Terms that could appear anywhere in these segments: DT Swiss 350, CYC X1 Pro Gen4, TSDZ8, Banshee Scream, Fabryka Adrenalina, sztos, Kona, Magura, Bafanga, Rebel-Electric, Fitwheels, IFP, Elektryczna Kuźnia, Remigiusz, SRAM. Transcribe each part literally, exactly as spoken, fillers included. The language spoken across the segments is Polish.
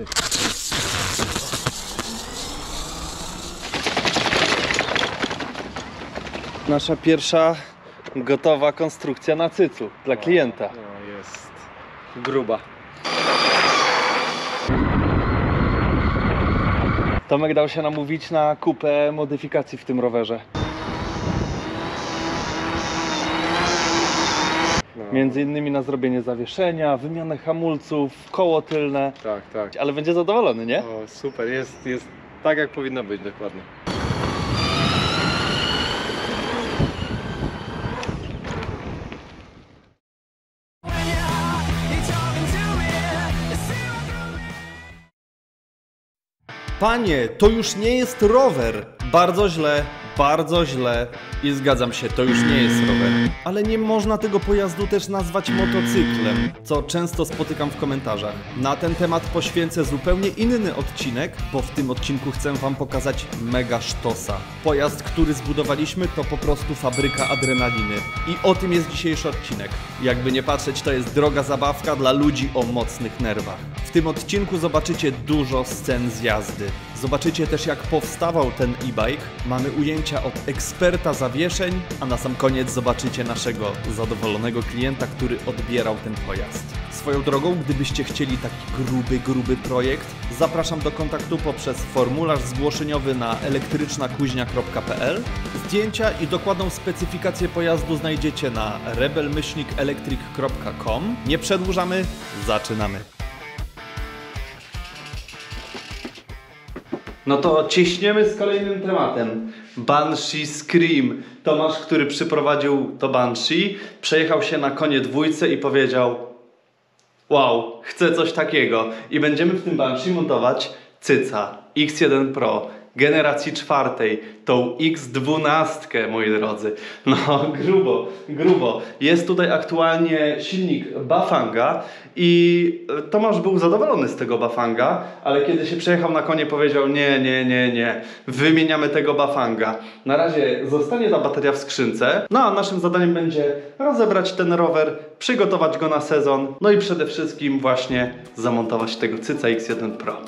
Ty. Nasza pierwsza gotowa konstrukcja na cycu dla klienta. No, jest gruba. Tomek dał się namówić na kupę modyfikacji w tym rowerze. Między innymi na zrobienie zawieszenia, wymianę hamulców, koło tylne. Tak, tak. Ale będzie zadowolony, nie? O, super, jest, jest tak jak powinno być, dokładnie. Panie, to już nie jest rower. Bardzo źle, bardzo źle. I zgadzam się, to już nie jest rower. Ale nie można tego pojazdu też nazwać motocyklem, co często spotykam w komentarzach. Na ten temat poświęcę zupełnie inny odcinek, bo w tym odcinku chcę wam pokazać mega sztosa. Pojazd, który zbudowaliśmy, to po prostu fabryka adrenaliny. I o tym jest dzisiejszy odcinek. Jakby nie patrzeć, to jest droga zabawka dla ludzi o mocnych nerwach. W tym odcinku zobaczycie dużo scen z jazdy. Zobaczycie też, jak powstawał ten e-bike. Mamy ujęcia od eksperta zawieszeń, a na sam koniec zobaczycie naszego zadowolonego klienta, który odbierał ten pojazd. Swoją drogą, gdybyście chcieli taki gruby, gruby projekt, zapraszam do kontaktu poprzez formularz zgłoszeniowy na elektryczna kuźnia kropka p l. Zdjęcia i dokładną specyfikację pojazdu znajdziecie na rebel myślnik electric kropka com. Nie przedłużamy, zaczynamy! No to ciśniemy z kolejnym tematem. Banshee Scream. Tomasz, który przyprowadził to Banshee, przejechał się na konie dwójce i powiedział: wow, chcę coś takiego. I będziemy w tym Banshee montować cyca X jeden Pro generacji czwartej, tą X dwanaście, moi drodzy. No grubo, grubo. Jest tutaj aktualnie silnik Bafanga i Tomasz był zadowolony z tego Bafanga, ale kiedy się przejechał na konie, powiedział: nie, nie, nie, nie, wymieniamy tego Bafanga. Na razie zostanie ta bateria w skrzynce, no a naszym zadaniem będzie rozebrać ten rower, przygotować go na sezon, no i przede wszystkim właśnie zamontować tego cyca X jeden Pro.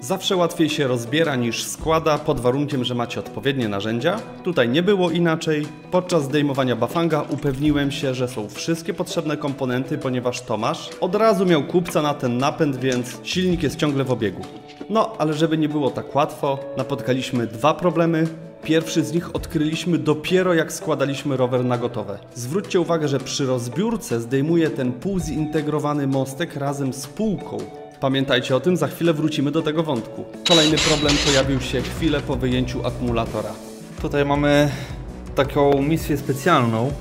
Zawsze łatwiej się rozbiera niż składa, pod warunkiem, że macie odpowiednie narzędzia. Tutaj nie było inaczej. Podczas zdejmowania Bafanga upewniłem się, że są wszystkie potrzebne komponenty, ponieważ Tomasz od razu miał kupca na ten napęd, więc silnik jest ciągle w obiegu. No, ale żeby nie było tak łatwo, napotkaliśmy dwa problemy. Pierwszy z nich odkryliśmy dopiero, jak składaliśmy rower na gotowe. Zwróćcie uwagę, że przy rozbiórce zdejmuje ten półzintegrowany mostek razem z półką. Pamiętajcie o tym, za chwilę wrócimy do tego wątku. Kolejny problem pojawił się chwilę po wyjęciu akumulatora. Tutaj mamy taką misję specjalną.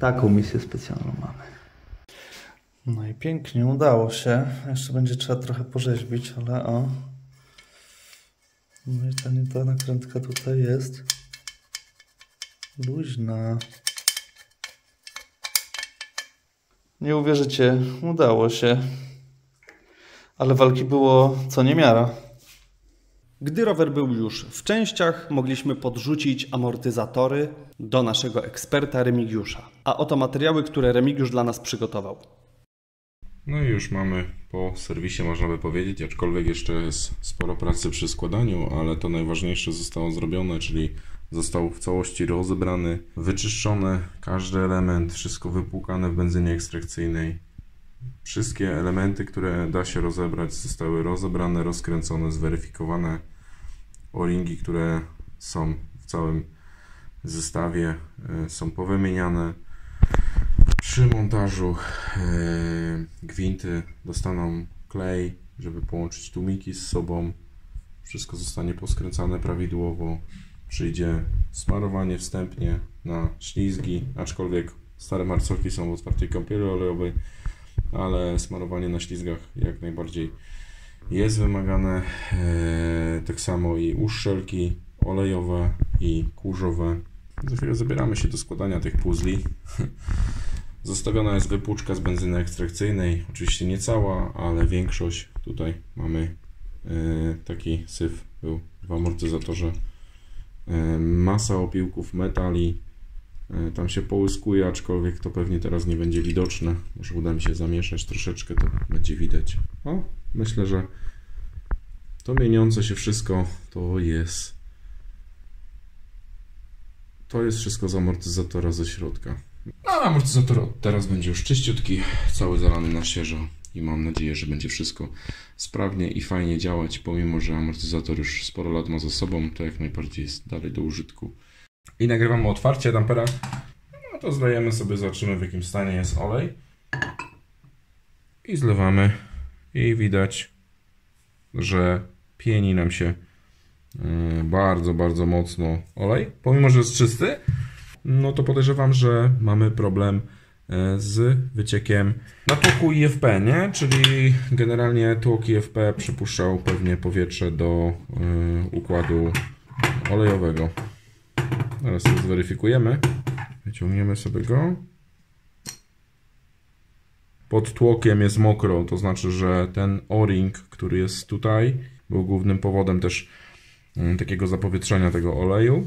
Taką misję specjalną mamy. No i pięknie, udało się. Jeszcze będzie trzeba trochę porzeźbić, ale o. No i ta, ta nakrętka tutaj jest luźna. Nie uwierzycie, udało się, ale walki było co niemiara. Gdy rower był już w częściach, mogliśmy podrzucić amortyzatory do naszego eksperta Remigiusza. A oto materiały, które Remigiusz dla nas przygotował. No i już mamy po serwisie, można by powiedzieć, aczkolwiek jeszcze jest sporo pracy przy składaniu, ale to najważniejsze zostało zrobione, czyli został w całości rozebrany, wyczyszczony każdy element, wszystko wypłukane w benzynie ekstrakcyjnej. Wszystkie elementy, które da się rozebrać, zostały rozebrane, rozkręcone, zweryfikowane. O-ringi, które są w całym zestawie, są powymieniane. Przy montażu gwinty dostaną klej, żeby połączyć tłumiki z sobą. Wszystko zostanie poskręcane prawidłowo. Przyjdzie smarowanie wstępnie na ślizgi, aczkolwiek stare marcoki są w otwartej kąpieli olejowej, ale smarowanie na ślizgach jak najbardziej jest wymagane. Eee, tak samo i uszczelki olejowe i kurzowe. Za chwilę zabieramy się do składania tych puzli. Zostawiona jest wypłuczka z benzyny ekstrakcyjnej, oczywiście nie cała, ale większość. Tutaj mamy eee, taki syf był w amortyzatorze. Masa opiłków metali, tam się połyskuje, aczkolwiek to pewnie teraz nie będzie widoczne. Może uda mi się zamieszać troszeczkę, to będzie widać. O, myślę, że to mieniące się wszystko to jest to jest wszystko z amortyzatora ze środka. No, amortyzator teraz będzie już czyściutki, cały zalany na świeżo i mam nadzieję, że będzie wszystko sprawnie i fajnie działać, pomimo że amortyzator już sporo lat ma za sobą, to jak najbardziej jest dalej do użytku. I nagrywamy otwarcie dampera. No to zlejemy sobie, zobaczymy w jakim stanie jest olej. I zlewamy. I widać, że pieni nam się bardzo, bardzo mocno olej. Pomimo że jest czysty, no to podejrzewam, że mamy problem z wyciekiem natłoku I F P, nie? Czyli generalnie tłok I F P przypuszczał pewnie powietrze do układu olejowego. Teraz to zweryfikujemy. Wyciągniemy sobie go. Pod tłokiem jest mokro, to znaczy, że ten o-ring, który jest tutaj, był głównym powodem też takiego zapowietrzenia tego oleju.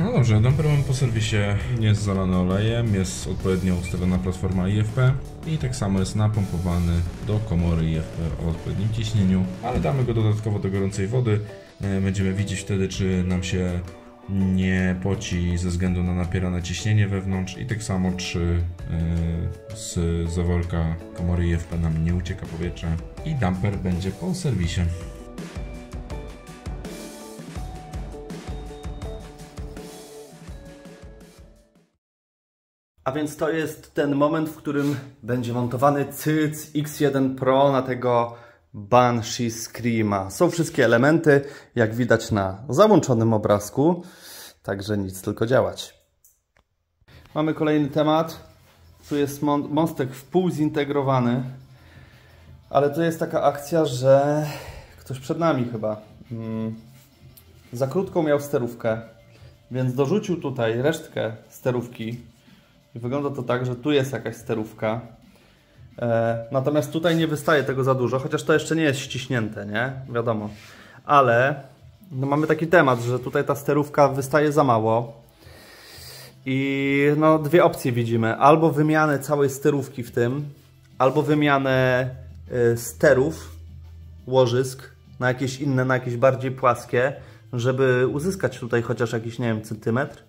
No dobrze, damper mamy po serwisie, jest zalany olejem, jest odpowiednio ustawiona platforma I F P i tak samo jest napompowany do komory I F P o odpowiednim ciśnieniu, ale damy go dodatkowo do gorącej wody. Będziemy widzieć wtedy, czy nam się nie poci ze względu na napierane ciśnienie wewnątrz i tak samo, czy z zaworka komory I F P nam nie ucieka powietrze i damper będzie po serwisie. A więc to jest ten moment, w którym będzie montowany C Y C X jeden Pro na tego Banshee Screama. Są wszystkie elementy, jak widać na załączonym obrazku, także nic, tylko działać. Mamy kolejny temat. Tu jest mostek wpół zintegrowany, ale to jest taka akcja, że ktoś przed nami chyba hmm. za krótką miał sterówkę, więc dorzucił tutaj resztkę sterówki. Wygląda to tak, że tu jest jakaś sterówka, e, natomiast tutaj nie wystaje tego za dużo, chociaż to jeszcze nie jest ściśnięte, nie? Wiadomo. Ale no mamy taki temat, że tutaj ta sterówka wystaje za mało i no dwie opcje widzimy. Albo wymianę całej sterówki w tym, albo wymianę y, sterów, łożysk na jakieś inne, na jakieś bardziej płaskie, żeby uzyskać tutaj chociaż jakiś, nie wiem, centymetr.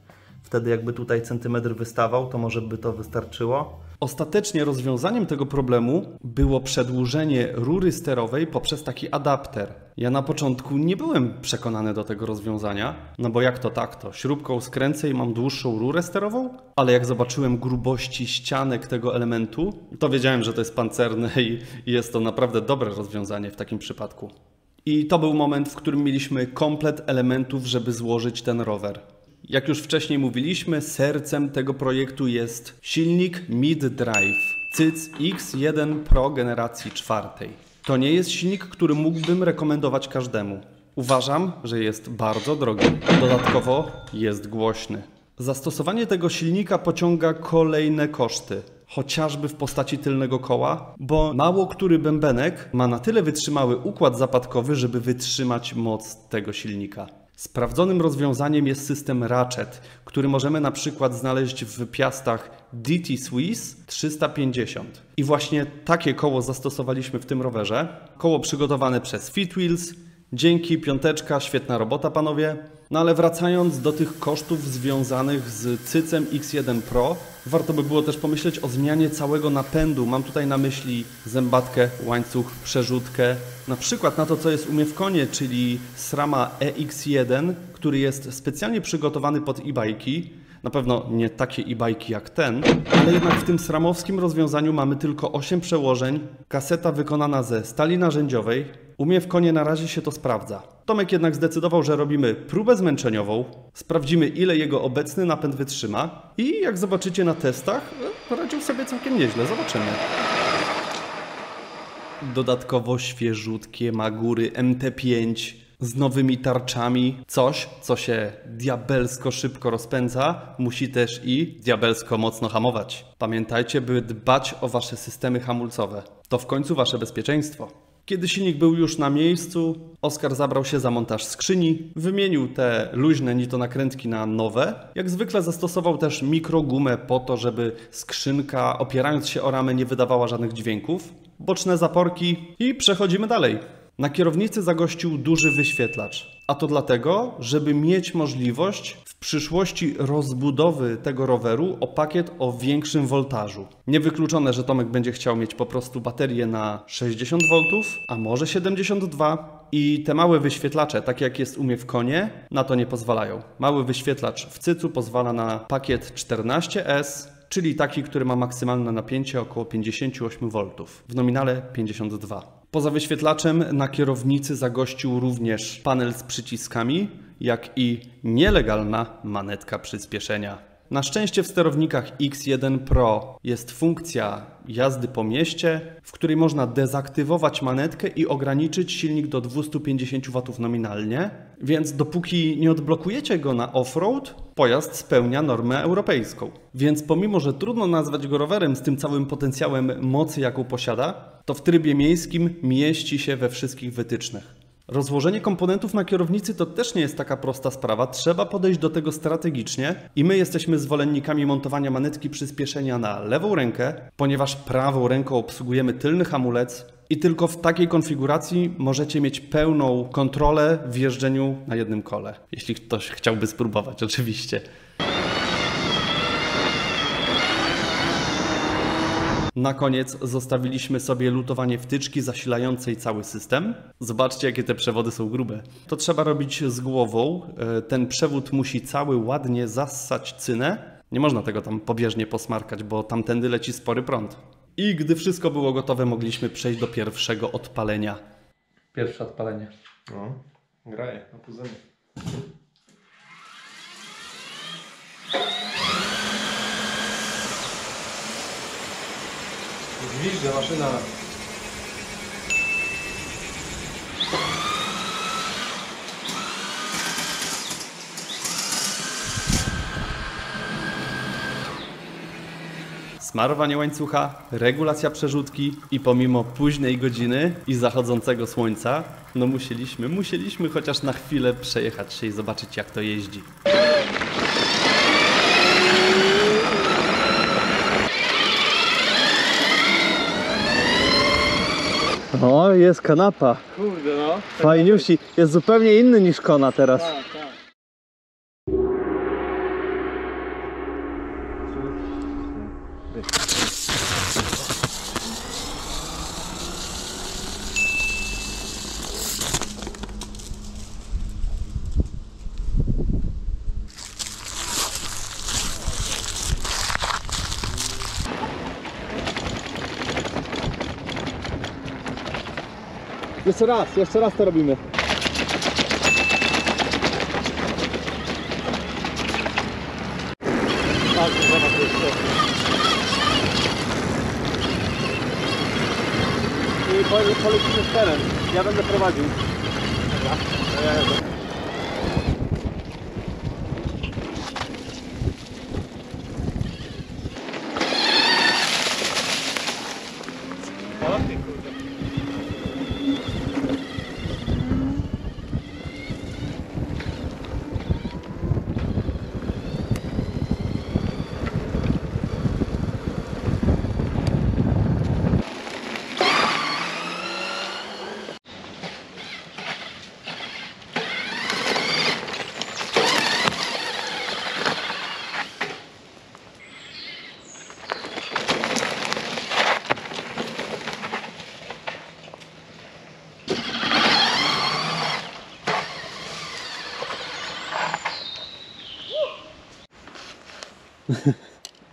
Wtedy jakby tutaj centymetr wystawał, to może by to wystarczyło. Ostatecznie rozwiązaniem tego problemu było przedłużenie rury sterowej poprzez taki adapter. Ja na początku nie byłem przekonany do tego rozwiązania, no bo jak to tak to? Śrubką skręcę i mam dłuższą rurę sterową? Ale jak zobaczyłem grubości ścianek tego elementu, to wiedziałem, że to jest pancerne i jest to naprawdę dobre rozwiązanie w takim przypadku. I to był moment, w którym mieliśmy komplet elementów, żeby złożyć ten rower. Jak już wcześniej mówiliśmy, sercem tego projektu jest silnik mid-drive C Y C X jeden Pro generacji czwartej. To nie jest silnik, który mógłbym rekomendować każdemu. Uważam, że jest bardzo drogi. Dodatkowo jest głośny. Zastosowanie tego silnika pociąga kolejne koszty, chociażby w postaci tylnego koła, bo mało który bębenek ma na tyle wytrzymały układ zapadkowy, żeby wytrzymać moc tego silnika. Sprawdzonym rozwiązaniem jest system Ratchet, który możemy na przykład znaleźć w piastach D T Swiss trzysta pięćdziesiąt. I właśnie takie koło zastosowaliśmy w tym rowerze. Koło przygotowane przez Fitwheels. Dzięki, piąteczka, świetna robota panowie. No ale wracając do tych kosztów związanych z C Y C-em X jeden Pro, warto by było też pomyśleć o zmianie całego napędu. Mam tutaj na myśli zębatkę, łańcuch, przerzutkę. Na przykład na to, co jest u mnie w konie, czyli SRAMA E X jeden, który jest specjalnie przygotowany pod e-bike'i. Na pewno nie takie e-bike'i jak ten, ale jednak w tym sramowskim rozwiązaniu mamy tylko osiem przełożeń, kaseta wykonana ze stali narzędziowej. U mnie w konie na razie się to sprawdza. Tomek jednak zdecydował, że robimy próbę zmęczeniową, sprawdzimy ile jego obecny napęd wytrzyma i jak zobaczycie na testach, poradził sobie całkiem nieźle, zobaczymy. Dodatkowo świeżutkie Magury M T pięć z nowymi tarczami. Coś, co się diabelsko szybko rozpędza, musi też i diabelsko mocno hamować. Pamiętajcie, by dbać o wasze systemy hamulcowe. To w końcu wasze bezpieczeństwo. Kiedy silnik był już na miejscu, Oskar zabrał się za montaż skrzyni, wymienił te luźne nitonakrętki na nowe. Jak zwykle zastosował też mikrogumę po to, żeby skrzynka, opierając się o ramę, nie wydawała żadnych dźwięków. Boczne zaporki i przechodzimy dalej. Na kierownicy zagościł duży wyświetlacz. A to dlatego, żeby mieć możliwość w przyszłości rozbudowy tego roweru o pakiet o większym woltażu. Niewykluczone, że Tomek będzie chciał mieć po prostu baterię na sześćdziesiąt wolt, a może siedemdziesiąt dwa. I te małe wyświetlacze, tak jak jest u mnie w Konie, na to nie pozwalają. Mały wyświetlacz w Cycu pozwala na pakiet czternaście S, czyli taki, który ma maksymalne napięcie około pięćdziesiąt osiem wolt, w nominale pięćdziesiąt dwa. Poza wyświetlaczem na kierownicy zagościł również panel z przyciskami, jak i nielegalna manetka przyspieszenia. Na szczęście w sterownikach X jeden Pro jest funkcja jazdy po mieście, w której można dezaktywować manetkę i ograniczyć silnik do dwieście pięćdziesiąt watów nominalnie, więc dopóki nie odblokujecie go na off-road, pojazd spełnia normę europejską. Więc pomimo, że trudno nazwać go rowerem z tym całym potencjałem mocy, jaką posiada, to w trybie miejskim mieści się we wszystkich wytycznych. Rozłożenie komponentów na kierownicy to też nie jest taka prosta sprawa, trzeba podejść do tego strategicznie i my jesteśmy zwolennikami montowania manetki przyspieszenia na lewą rękę, ponieważ prawą ręką obsługujemy tylny hamulec i tylko w takiej konfiguracji możecie mieć pełną kontrolę w jeżdżeniu na jednym kole. Jeśli ktoś chciałby spróbować, oczywiście. Na koniec zostawiliśmy sobie lutowanie wtyczki zasilającej cały system. Zobaczcie, jakie te przewody są grube. To trzeba robić z głową. Ten przewód musi cały ładnie zassać cynę. Nie można tego tam pobieżnie posmarkać, bo tamtędy leci spory prąd. I gdy wszystko było gotowe, mogliśmy przejść do pierwszego odpalenia. Pierwsze odpalenie. No, graje na puzynie. Widzisz, że maszyna... Smarowanie łańcucha, regulacja przerzutki i pomimo późnej godziny i zachodzącego słońca, no musieliśmy, musieliśmy chociaż na chwilę przejechać się i zobaczyć, jak to jeździ. O, jest kanapa. Kurde no. Fajniusi. Jest zupełnie inny niż Kona teraz. Tak, tak. Jeszcze raz, jeszcze raz to robimy. I polecimy w teren. Ja będę prowadził.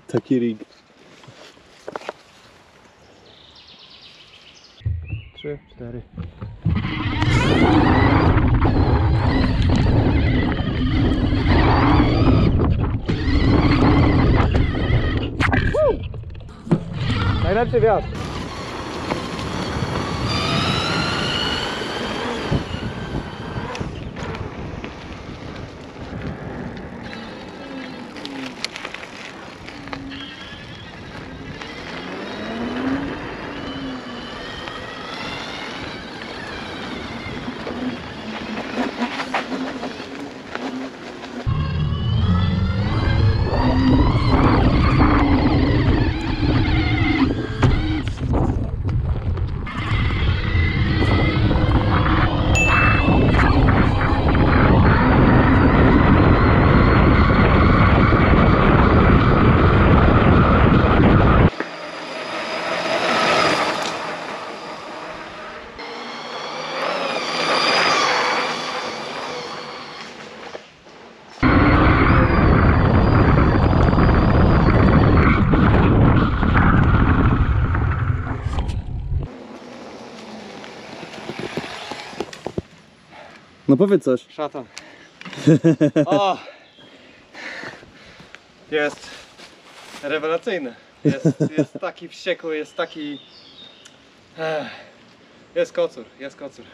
Taki rig. Trzy, cztery. Najlepszy wiatr. No powiedz coś. Szatan. O! Jest rewelacyjny. Jest, jest taki wściekły, jest taki... Jest kocur, jest kocur.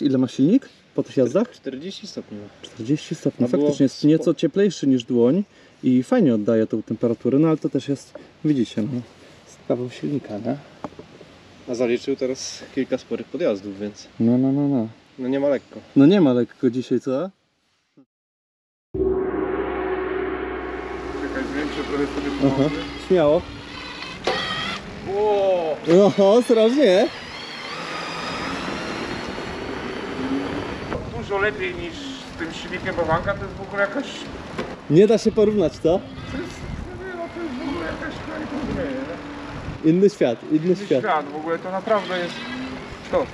Ile ma silnik po tych jazdach? czterdzieści stopni. czterdzieści stopni, faktycznie jest nieco cieplejszy niż dłoń i fajnie oddaje tą temperaturę, no ale to też jest, widzicie, no. Kawał silnika, nie? A zaliczył teraz kilka sporych podjazdów, więc... No, no, no, no. No nie ma lekko. No nie ma lekko dzisiaj, co? Czekaj, zwiększę trochę sobie. Aha, śmiało. Wow. Oho, strasznie. Dużo lepiej niż z tym silnikiem Bafanga, to jest w ogóle jakaś... Nie da się porównać, co? To jest, to jest w ogóle jakaś... Inny świat, inny, inny świat. świat. W ogóle to naprawdę jest to.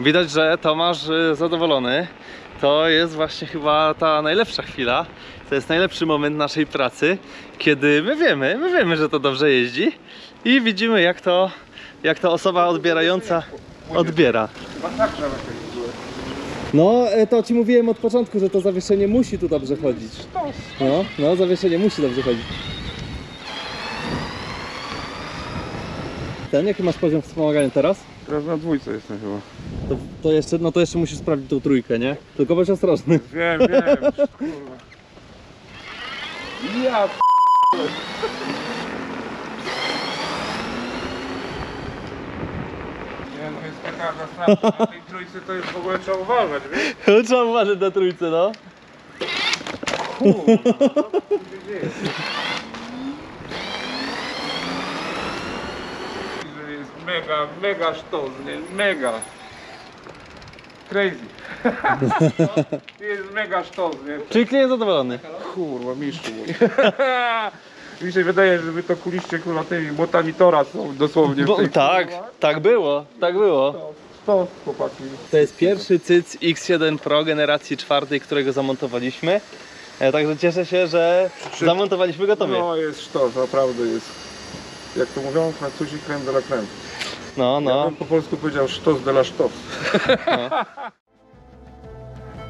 Widać, że Tomasz zadowolony. To jest właśnie chyba ta najlepsza chwila. To jest najlepszy moment naszej pracy, kiedy my wiemy, my wiemy, że to dobrze jeździ i widzimy, jak to, jak to osoba odbierająca odbiera. Chyba tak nawet jest. No, to ci mówiłem od początku, że to zawieszenie musi tu dobrze chodzić. No, no zawieszenie musi dobrze chodzić. Ten, jaki masz poziom wspomagania teraz? Teraz na dwójce jestem chyba. To, to jeszcze, no to jeszcze musisz sprawdzić tą trójkę, nie? Tylko bądź ostrożny. Wiem, wiem, kurwa. Ja p***. No jest taka zasada, na tej trójce to jest w ogóle trzeba uważać, wiesz? Trzeba uważać na trójce, no. Kurwa, co tu się dzieje? Jest mega, mega sztos, nie? Mega. Crazy. Jest mega sztos, nie? Czyli klient zadowolony. Kurwa, mistrzu mój. Mi się wydaje, że wy to kuliście kurwa tymi botami tora są dosłownie w tej... Tak, tak było, tak było. To, to, chłopaki. To jest pierwszy C Y C X jeden Pro generacji czwartej, którego zamontowaliśmy. Także cieszę się, że zamontowaliśmy go tobie. No jest to, naprawdę jest. Jak to mówią Francuzi, crème de la crème. No, no. Ja bym po polsku powiedział sztos de la sztos. No.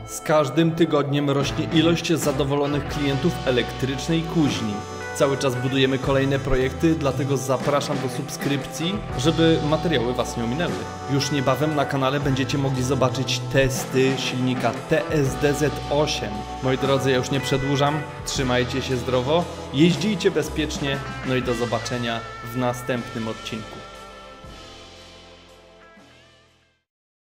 Z każdym tygodniem rośnie ilość zadowolonych klientów Elektrycznej Kuźni. Cały czas budujemy kolejne projekty, dlatego zapraszam do subskrypcji, żeby materiały Was nie ominęły. Już niebawem na kanale będziecie mogli zobaczyć testy silnika T S D Z osiem. Moi drodzy, ja już nie przedłużam, trzymajcie się zdrowo, jeździcie bezpiecznie, no i do zobaczenia w następnym odcinku.